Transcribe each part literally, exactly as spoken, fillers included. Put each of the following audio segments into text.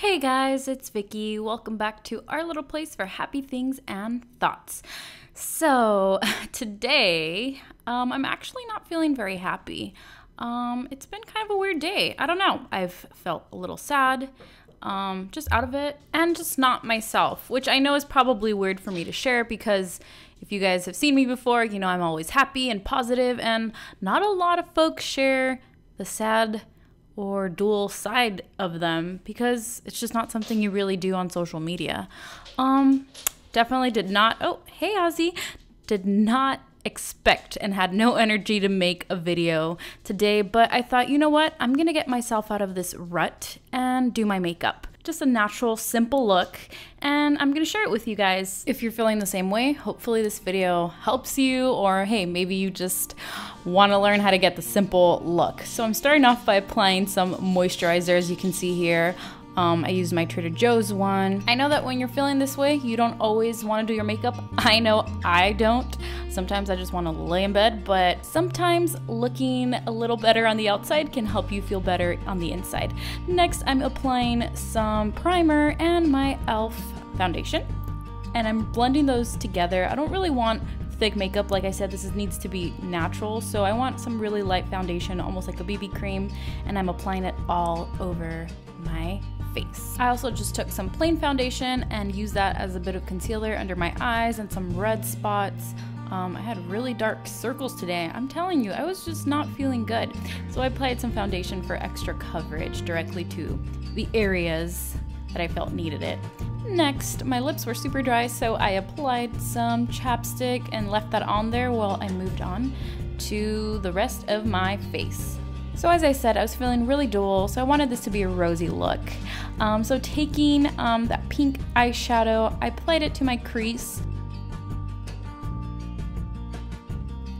Hey guys, it's Vicky. Welcome back to our little place for happy things and thoughts. So today, um, I'm actually not feeling very happy. Um, it's been kind of a weird day. I don't know. I've felt a little sad, um, just out of it, and just not myself, which I know is probably weird for me to share because if you guys have seen me before, you know I'm always happy and positive, and not a lot of folks share the sad or dual side of them because it's just not something you really do on social media. Um, definitely did not, oh, hey Ozzy, did not expect and had no energy to make a video today, but I thought, you know what, I'm gonna get myself out of this rut and do my makeup. Just a natural, simple look, and I'm gonna share it with you guys. If you're feeling the same way, hopefully this video helps you, or hey, maybe you just wanna learn how to get the simple look. So I'm starting off by applying some moisturizer, as you can see here. Um, I used my Trader Joe's one. I know that when you're feeling this way, you don't always wanna do your makeup. I know I don't. Sometimes I just wanna lay in bed, but sometimes looking a little better on the outside can help you feel better on the inside. Next, I'm applying some primer and my elf foundation, and I'm blending those together. I don't really want thick makeup. Like I said, this is, needs to be natural, so I want some really light foundation, almost like a B B cream, and I'm applying it all over my face. I also just took some plain foundation and used that as a bit of concealer under my eyes and some red spots. Um, I had really dark circles today. I'm telling you, I was just not feeling good. So I applied some foundation for extra coverage directly to the areas that I felt needed it. Next, my lips were super dry, so I applied some chapstick and left that on there while I moved on to the rest of my face. So as I said, I was feeling really dull, so I wanted this to be a rosy look. Um, so taking um, that pink eyeshadow, I applied it to my crease.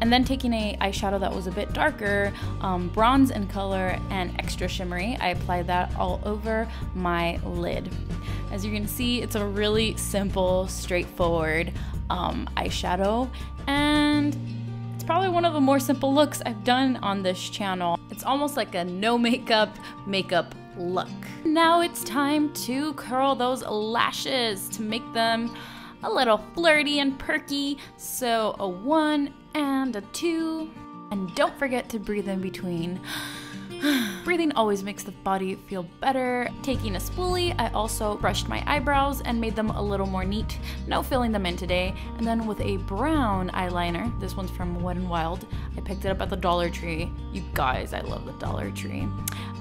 And then taking a eyeshadow that was a bit darker, um, bronze in color and extra shimmery, I applied that all over my lid. As you can see, it's a really simple, straightforward um, eyeshadow, and it's probably one of the more simple looks I've done on this channel. It's almost like a no makeup, makeup look. Now it's time to curl those lashes to make them a little flirty and perky. So a one and a two, and don't forget to breathe in between. Breathing always makes the body feel better. Taking a spoolie, I also brushed my eyebrows and made them a little more neat, no filling them in today. And then with a brown eyeliner, this one's from Wet n Wild. I picked it up at the Dollar Tree. You guys, I love the Dollar Tree.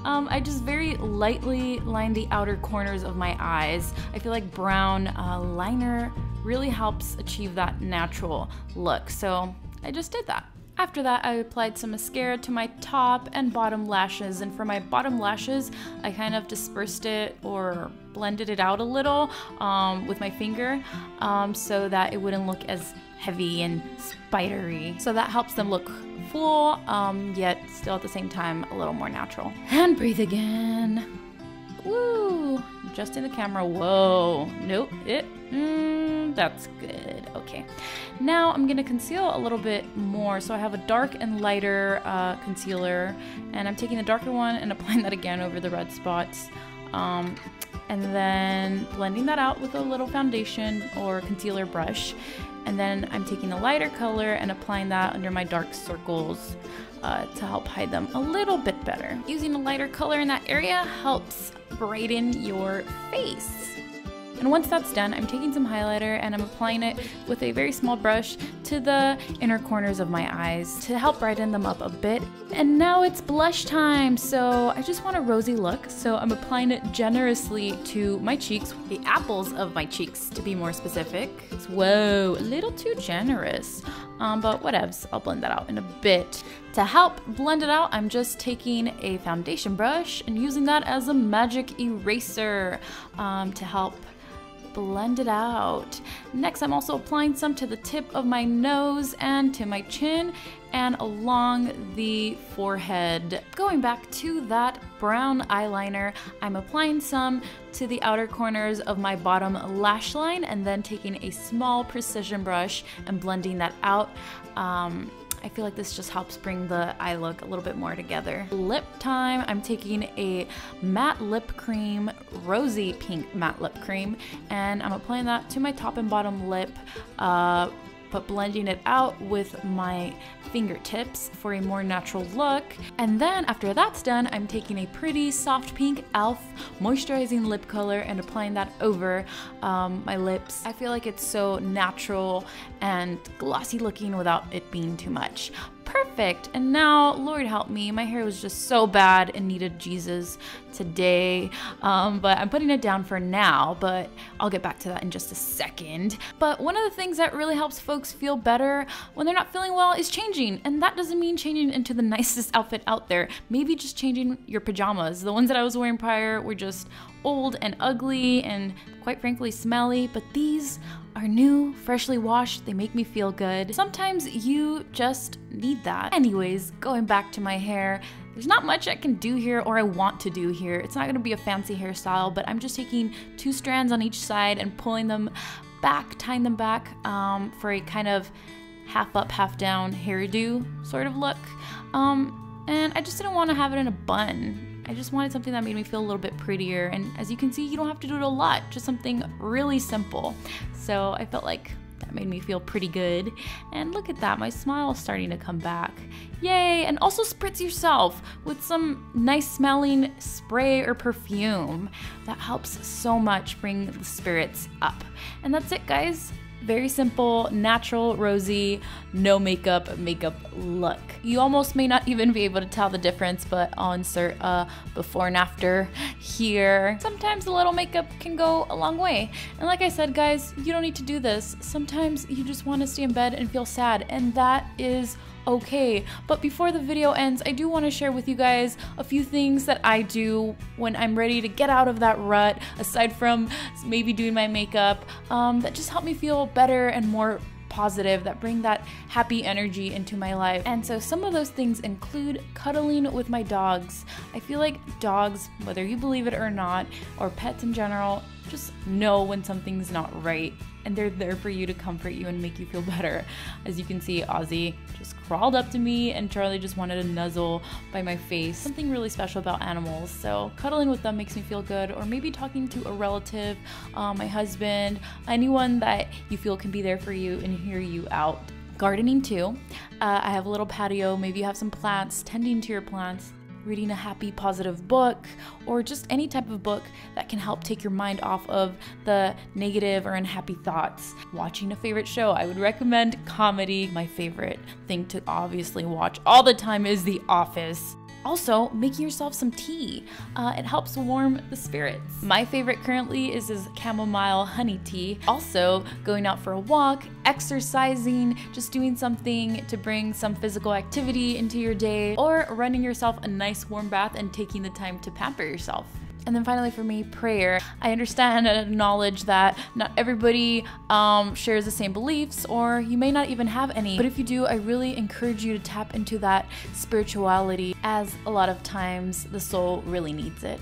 Um, I just very lightly lined the outer corners of my eyes. I feel like brown uh, liner really helps achieve that natural look, so I just did that. After that, I applied some mascara to my top and bottom lashes, and for my bottom lashes, I kind of dispersed it or blended it out a little um, with my finger um, so that it wouldn't look as heavy and spidery. So that helps them look full, um, yet still at the same time a little more natural. And breathe again. Woo! Just in the camera. Whoa. Nope. It. Mm, that's good. Okay. Now I'm gonna conceal a little bit more. So I have a dark and lighter uh, concealer, and I'm taking the darker one and applying that again over the red spots, um, and then blending that out with a little foundation or concealer brush. And then I'm taking the lighter color and applying that under my dark circles uh, to help hide them a little bit better. Using a lighter color in that area helps brighten your face. And once that's done, I'm taking some highlighter and I'm applying it with a very small brush to the inner corners of my eyes to help brighten them up a bit. And now it's blush time. So I just want a rosy look, so I'm applying it generously to my cheeks, the apples of my cheeks to be more specific. Whoa, a little too generous, um, but whatevs, I'll blend that out in a bit. To help blend it out, I'm just taking a foundation brush and using that as a magic eraser um, to help blend it out. Next, I'm also applying some to the tip of my nose and to my chin and along the forehead. Going back to that brown eyeliner, I'm applying some to the outer corners of my bottom lash line and then taking a small precision brush and blending that out. Um, I feel like this just helps bring the eye look a little bit more together. Lip time, I'm taking a matte lip cream, rosy pink matte lip cream, and I'm applying that to my top and bottom lip, uh, but blending it out with my fingertips for a more natural look. And then after that's done, I'm taking a pretty soft pink elf moisturizing lip color and applying that over um, my lips. I feel like it's so natural and glossy looking without it being too much. Perfect. And now, Lord help me, my hair was just so bad and needed Jesus today. Um, but I'm putting it down for now, but I'll get back to that in just a second. But one of the things that really helps folks feel better when they're not feeling well is changing. And that doesn't mean changing into the nicest outfit out there. Maybe just changing your pajamas. The ones that I was wearing prior were just old and ugly and quite frankly smelly, but these are new, freshly washed. They make me feel good. Sometimes you just need that. Anyways, going back to my hair, there's not much I can do here or I want to do here. It's not gonna be a fancy hairstyle, but I'm just taking two strands on each side and pulling them back, tying them back um, for a kind of half up, half down hairdo sort of look. Um, and I just didn't wanna have it in a bun. I just wanted something that made me feel a little bit prettier, and as you can see, you don't have to do it a lot, just something really simple. So I felt like that made me feel pretty good. And look at that, my smile's starting to come back. Yay! And also spritz yourself with some nice smelling spray or perfume. That helps so much bring the spirits up. And that's it, guys. Very simple, natural, rosy, no makeup, makeup look. You almost may not even be able to tell the difference, but I'll insert a before and after here. Sometimes a little makeup can go a long way. And like I said, guys, you don't need to do this. Sometimes you just want to stay in bed and feel sad, and that is okay. But before the video ends, I do want to share with you guys a few things that I do when I'm ready to get out of that rut, aside from maybe doing my makeup, um, that just help me feel better and more positive, that bring that happy energy into my life. And so some of those things include cuddling with my dogs. I feel like dogs, whether you believe it or not, or pets in general, just know when something's not right, and they're there for you to comfort you and make you feel better. As you can see, Ozzy just crawled up to me and Charlie just wanted a nuzzle by my face. Something really special about animals, so cuddling with them makes me feel good, or maybe talking to a relative, um, my husband, anyone that you feel can be there for you and hear you out. Gardening too. Uh, I have a little patio, maybe you have some plants, tending to your plants, reading a happy, positive book, or just any type of book that can help take your mind off of the negative or unhappy thoughts. Watching a favorite show. I would recommend comedy. My favorite thing to obviously watch all the time is The Office. Also, making yourself some tea. Uh, it helps warm the spirits. My favorite currently is this chamomile honey tea. Also, going out for a walk, exercising, just doing something to bring some physical activity into your day, or running yourself a nice warm bath and taking the time to pamper yourself. And then finally for me, prayer. I understand and acknowledge that not everybody um, shares the same beliefs, or you may not even have any. But if you do, I really encourage you to tap into that spirituality, as a lot of times the soul really needs it.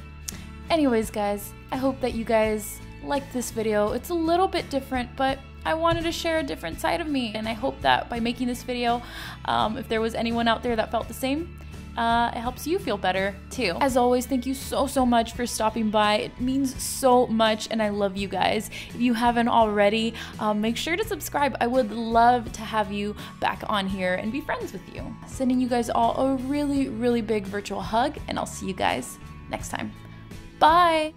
Anyways, guys, I hope that you guys liked this video. It's a little bit different, but I wanted to share a different side of me. And I hope that by making this video, um, if there was anyone out there that felt the same, Uh, it helps you feel better too. As always, thank you so, so much for stopping by. It means so much, and I love you guys. If you haven't already, um, make sure to subscribe. I would love to have you back on here and be friends with you. Sending you guys all a really, really big virtual hug, and I'll see you guys next time. Bye.